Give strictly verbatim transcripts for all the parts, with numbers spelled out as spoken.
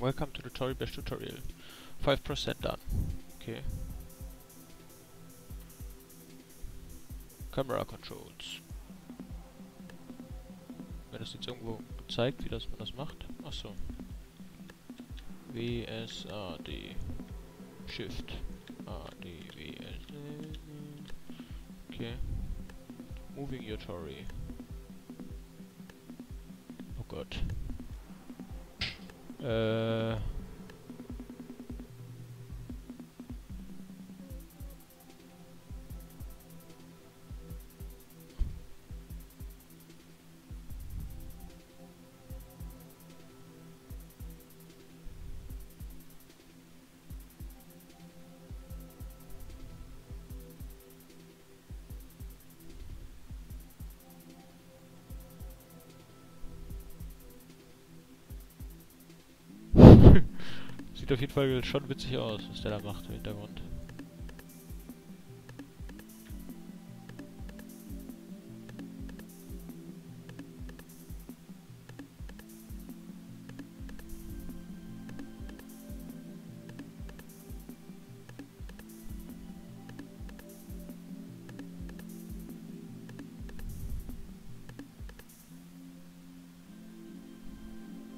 Welcome to the Toribash tutorial. five percent done. Okay. Camera Controls. Wird das jetzt irgendwo gezeigt, wie das man das macht? Achso. W S A D. Shift. A D W S A D. Okay. Moving your Tori. Oh Gott. Äh. Sieht auf jeden Fall schon witzig aus, was der da macht im Hintergrund.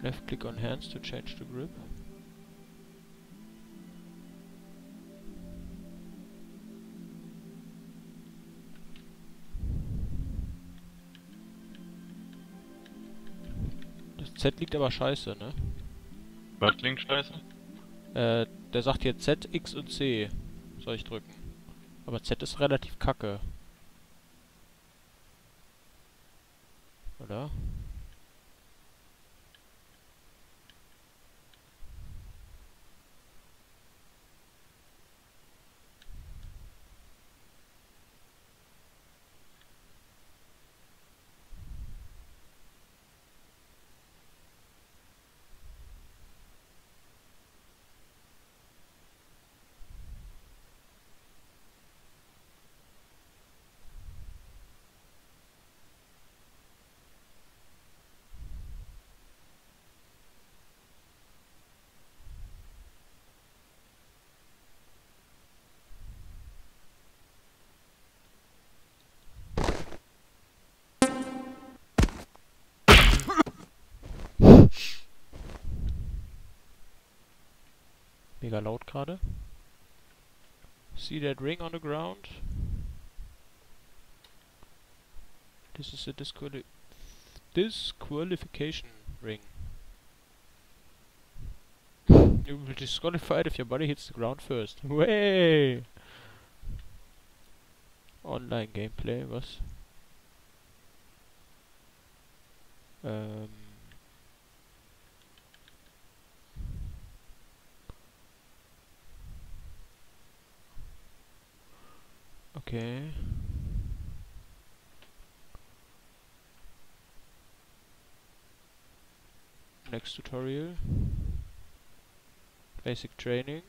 Left click on hands to change the grip. Z liegt aber scheiße, ne? Was klingt scheiße? Äh, der sagt hier Z, X und C. Soll ich drücken. Aber Z ist relativ kacke. Oder? Mega laut gerade. See that ring on the ground? This is a disquali- disqualification ring. You will be disqualified if your body hits the ground first. Way! Online Gameplay, was? Ähm. Okay. Next tutorial. Basic Training.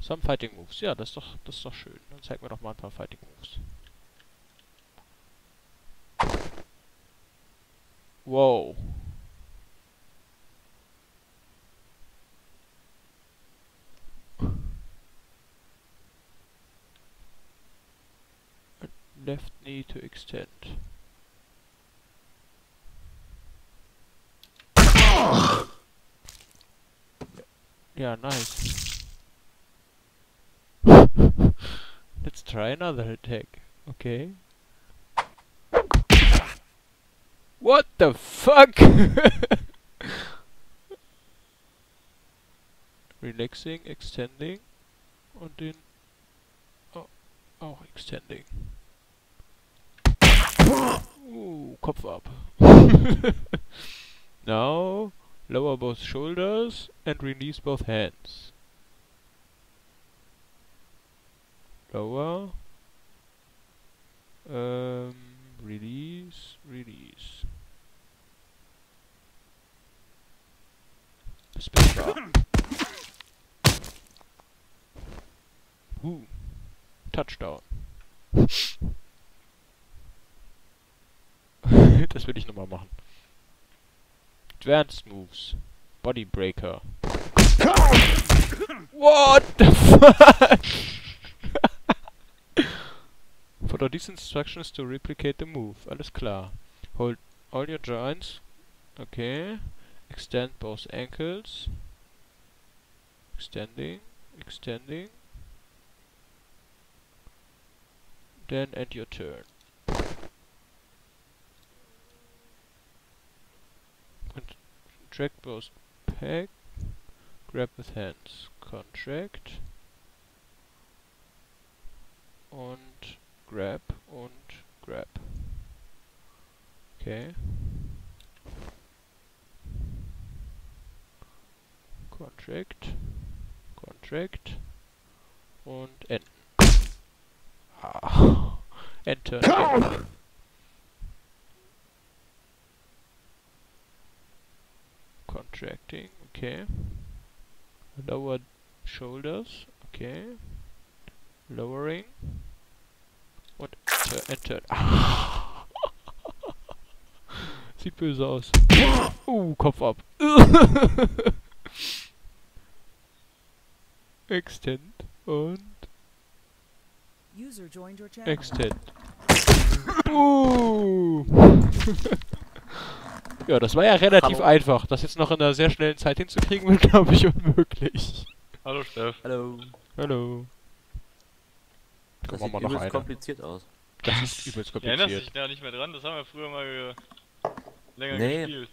Some Fighting Moves. Ja, das ist doch, das ist doch schön. Dann zeig mir doch mal ein paar Fighting Moves. Wow. Left knee to extend. Yeah, nice. Let's try another attack. Okay. What the fuck? Relaxing, extending, und den oh, auch extending. Uh, Kopf ab. Now, lower both shoulders and release both hands. Lower. Um, release, release. Spacebar. Ooh, touchdown. Das will ich nochmal machen. Advanced Moves. Bodybreaker. What the fuck? Follow these instructions to replicate the move. Alles klar. Hold all your joints. Okay. Extend both ankles. Extending. Extending. Then end your turn. Contract both peg. Grab with hands. Contract. Und grab und grab. Okay. Contract. Contract. Und enden. Ah. Enter. Enter. Contracting. Okay. Lower shoulders. Okay. Lowering. Und enter. Enter. Ah. Sieht böse aus. Uh, Kopf ab. Extend und User joined your channel. Extend. Uh. Ja, das war ja relativ Hallo. einfach. Das jetzt noch in einer sehr schnellen Zeit hinzukriegen, wird, glaube ich, unmöglich. Hallo, Steff. Hallo. Hallo. Das sieht übelst kompliziert aus. Das ist übelst kompliziert. Erinnerst dich da nicht mehr dran? Das haben wir früher mal ge länger nee. gespielt.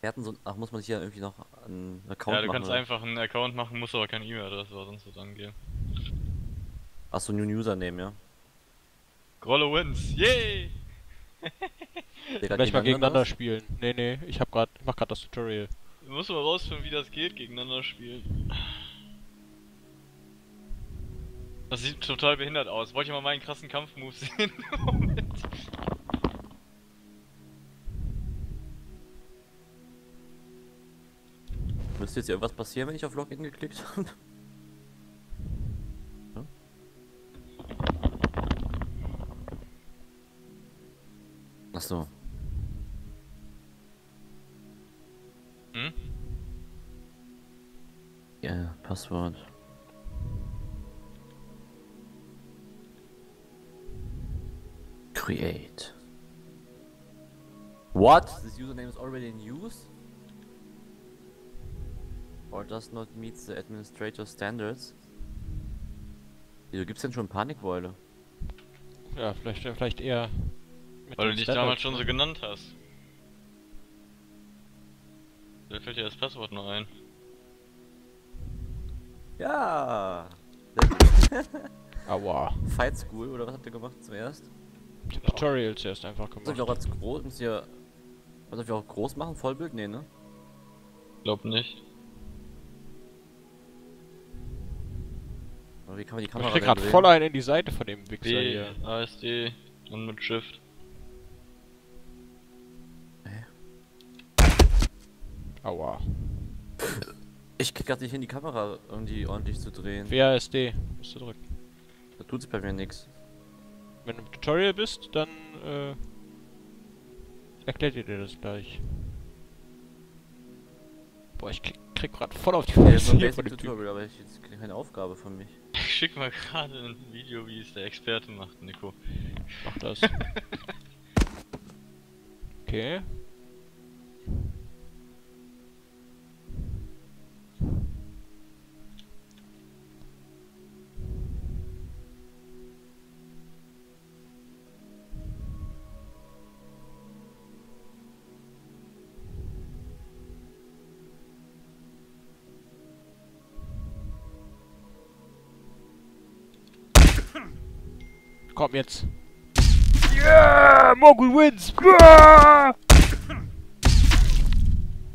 Wir hatten so... Ach, muss man sich ja irgendwie noch einen Account machen? Ja, du machen, kannst oder? einfach einen Account machen, musst aber keine E-Mail-Adresse oder sonst was angeben. Ach, so New User nehmen, ja. Grollo wins, yay! Vielleicht mal gegeneinander aus? spielen. Nee, nee, ich hab grad, ich mach grad das Tutorial. Du musst mal rausfinden, wie das geht, gegeneinander spielen. Das sieht total behindert aus. Wollt ihr mal meinen krassen Kampfmove sehen? Moment. Müsste jetzt irgendwas passieren, wenn ich auf Login geklickt habe? Achso. Hm? Ja, Passwort. Create. What? This username is already in use? Or does not meet the administrator standards? Wieso gibt's denn schon Panikbeule? Ja, vielleicht, vielleicht eher... Weil du dich damals schon so genannt hast. Da fällt dir das Passwort noch ein. Ja! Aua. Fight School, oder was habt ihr gemacht zuerst? Ich hab Tutorials zuerst einfach gemacht. Müsst ihr auch als groß, müsst ihr... Was auch groß machen? Vollbild? Nee, ne? Glaub nicht. Aber wie kann man die Kamera... Ich krieg grad voll einen in die Seite von dem Wichser hier. A S D und mit Shift. Aua. Ich krieg grad nicht hin, die Kamera irgendwie ordentlich zu drehen. W A S D musst du drücken. Da tut sich bei mir nichts. Wenn du im Tutorial bist, dann äh, erklärt ihr dir das gleich. Boah, ich krieg, krieg grad voll auf die Fresse. Ja, das ist ein Basic-Tutorial, aber ich krieg keine Aufgabe von mich. Ich schick mal gerade ein Video, wie es der Experte macht, Nico. Mach das. Okay. Komm jetzt. Yeah! m0rgul wins! Yeah!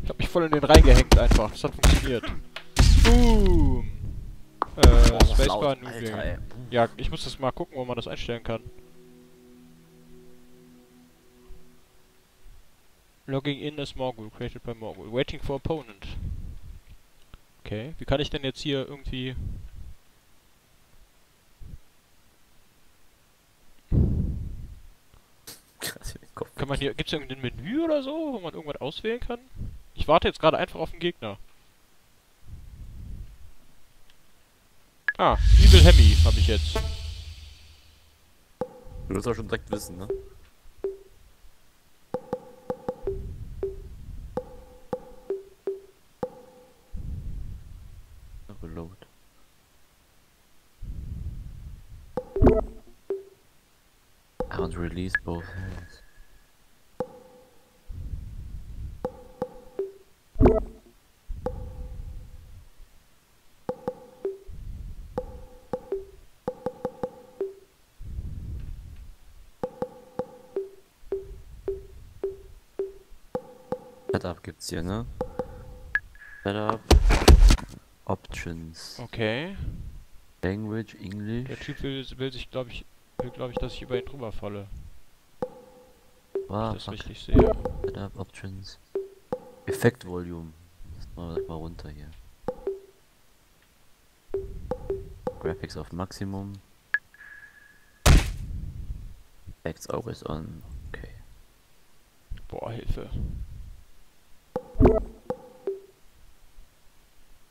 Ich hab mich voll in den reingehängt einfach. Das hat funktioniert. Boom! Äh, Boah, Spacebar Nudel. Ja, ich muss das mal gucken, wo man das einstellen kann. Logging in as m0rgul, created by m0rgul. Waiting for opponent. Okay, wie kann ich denn jetzt hier irgendwie... Kann man hier, gibt's irgendein Menü oder so, wo man irgendwas auswählen kann? Ich warte jetzt gerade einfach auf den Gegner. Ah, Evil Hemi habe ich jetzt. Du wirst auch schon direkt wissen, ne? Reload. I want to release both hands. Setup gibt's hier, ne? Setup. Options. Okay. Language, English. Der Typ will, will sich, glaube ich, will, glaube ich, dass ich über ihn drüber falle. Wow, ich das richtig sehe. Setup, Options. Effekt Volume. Das machen wir mal runter hier. Graphics auf Maximum. Effects always on. Okay. Boah, Hilfe.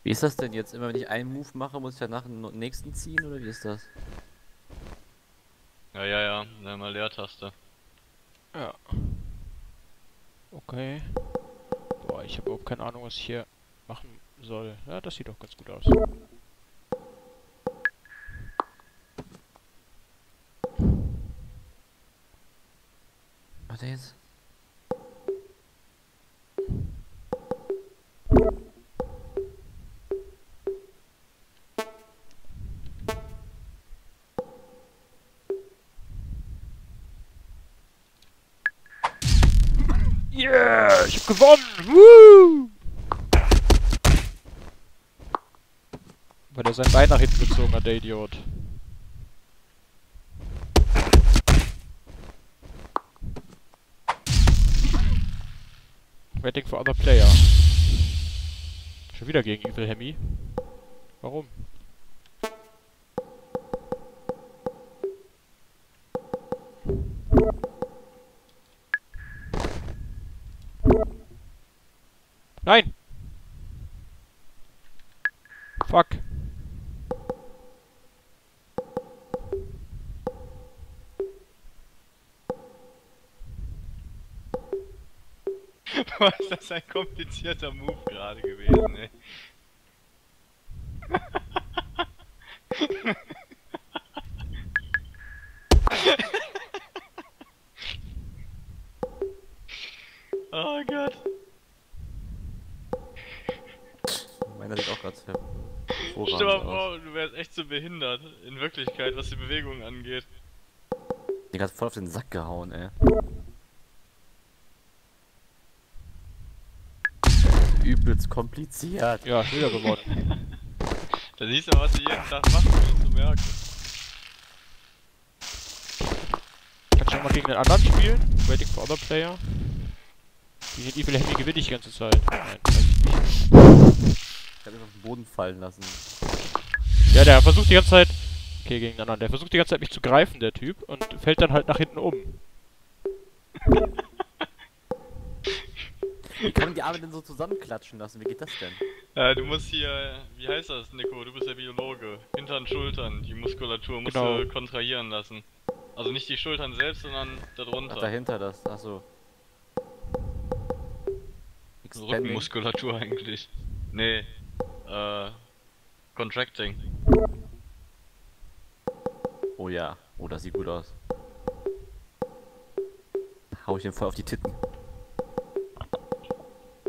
Wie ist das denn jetzt? Immer wenn ich einen Move mache, muss ich danach den nächsten ziehen oder wie ist das? Ja, ja, ja, dann mal Leertaste. Ja. Okay. Boah, ich habe überhaupt keine Ahnung, was ich hier machen soll. Ja, das sieht doch ganz gut aus. Warte jetzt. Yeah, ich hab gewonnen! Woo! Weil er sein Bein nach hinten gezogen hat, der Idiot. Waiting for other player. Schon wieder gegen Evil Hemi. Warum? Nein! Fuck! Boah, ist das ein komplizierter Move gerade gewesen, ey. Oh Gott! Meiner liegt auch gerade sehr vorrangig. Stell mal vor, du wärst echt so behindert, in Wirklichkeit, was die Bewegungen angeht. Digga, hat voll auf den Sack gehauen, ey. Übelst kompliziert. Ja, wieder geworden. Da siehst du, was du jeden Tag machst, um zu merken. Kannst du auch mal gegen den anderen spielen? Waiting for other player. Gegen den Evil Hemi gewinne ich die ganze Zeit. Nein, weiß ich nicht. Ich hab ihn auf den Boden fallen lassen. Ja, der versucht die ganze Zeit... Okay, gegen den anderen. Der versucht die ganze Zeit mich zu greifen, der Typ. Und fällt dann halt nach hinten um. Wie kann man die Arme denn so zusammenklatschen lassen? Wie geht das denn? Ja, du musst hier... Wie heißt das, Nico? Du bist der Biologe. Hintern, Schultern. Die Muskulatur musst genau. du kontrahieren lassen. Also nicht die Schultern selbst, sondern darunter. Ach, dahinter das. Achso. Rückenmuskulatur eigentlich. Nee. Äh... Contracting. Oh ja. Oh, das sieht gut aus. Hau ich den voll auf die Titten.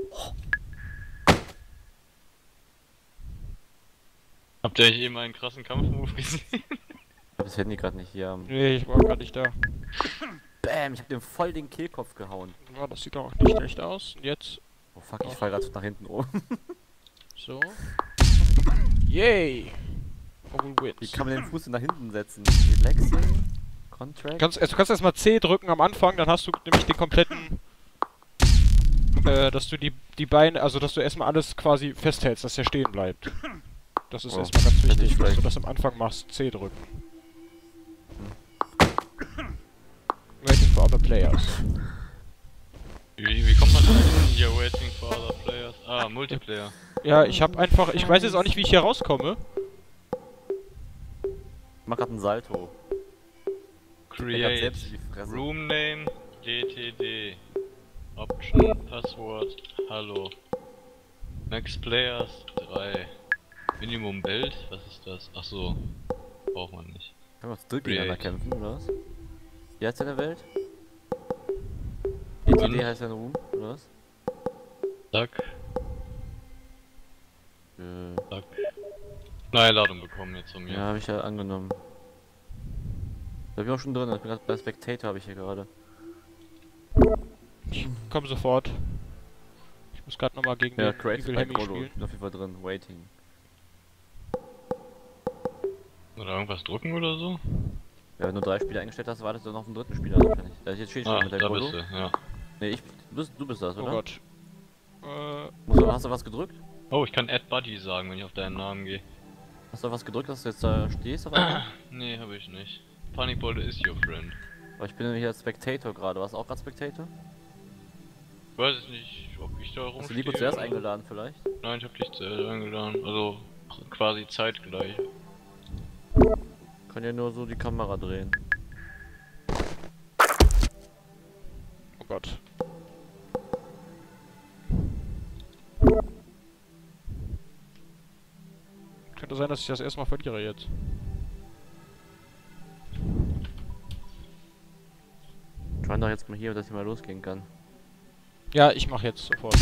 Oh. Habt ihr euch eben einen krassen Kampfmove gesehen? Ich hab das Handy gerade nicht hier. Nee, ich war gerade nicht da. Bäm, ich hab dem voll den Kehlkopf gehauen. Ja, das sieht doch auch nicht schlecht aus. Und jetzt... Oh fuck, ich fall gerade nach hinten um. So. Yay! Wie kann man den Fuß denn nach hinten setzen? Relaxing? Contract? Kannst, also du kannst erstmal C drücken am Anfang, dann hast du nämlich den kompletten... Äh, dass du die, die Beine, also dass du erstmal alles quasi festhältst, dass der stehen bleibt. Das ist oh, erstmal ganz wichtig, dass du das am Anfang machst. C drücken. Hm. Waiting for other players. Wie, wie kommt man denn hier Waiting for other players? Ah, Multiplayer. Ja, ich hab einfach... Ich weiß jetzt auch nicht, wie ich hier rauskomme. Ich mach grad einen Salto. Create Room Name D T D Option Passwort Hallo Max Players drei Minimum Bild, was ist das? Achso, braucht man nicht. Können wir uns durcheinander kämpfen oder was? Wie heißt deine Welt? D T D heißt dein Room oder was? Zack. Äh. Zack. Neue Ladung bekommen jetzt von mir. Ja, hab ich ja angenommen. Da bin ich auch schon drin, ich bin gerade bei Spectator, habe ich hier gerade. Ich komm sofort. Ich muss gerade nochmal gegen ja, den Evil Hemi spielen. Bin auf jeden Fall drin, waiting. Oder irgendwas drücken oder so? Ja, wenn du drei Spieler eingestellt hast, wartest du noch auf den dritten Spieler wahrscheinlich. Da ist jetzt schön ah, mit der da Golo. Bist du, ja. Ne, ich, du, bist, du bist das, oder? Oh Gott. Äh, musst du, hast du was gedrückt? Oh, ich kann Add Buddy sagen, wenn ich auf deinen Namen gehe. Hast du was gedrückt, dass du jetzt da stehst? Ne, habe ich nicht. Funnyball is your friend. Aber ich bin nämlich als Spectator gerade. Warst du auch gerade Spectator? Weiß ich nicht, ob ich da rumstehe. Hast du Nico zuerst eingeladen vielleicht? Nein, ich hab dich zuerst eingeladen. Also quasi zeitgleich. Kann ja nur so die Kamera drehen. Oh Gott. Könnte sein, dass ich das erstmal verliere jetzt. Ich meine doch jetzt mal hier, dass ich mal losgehen kann. Ja, ich mach jetzt sofort.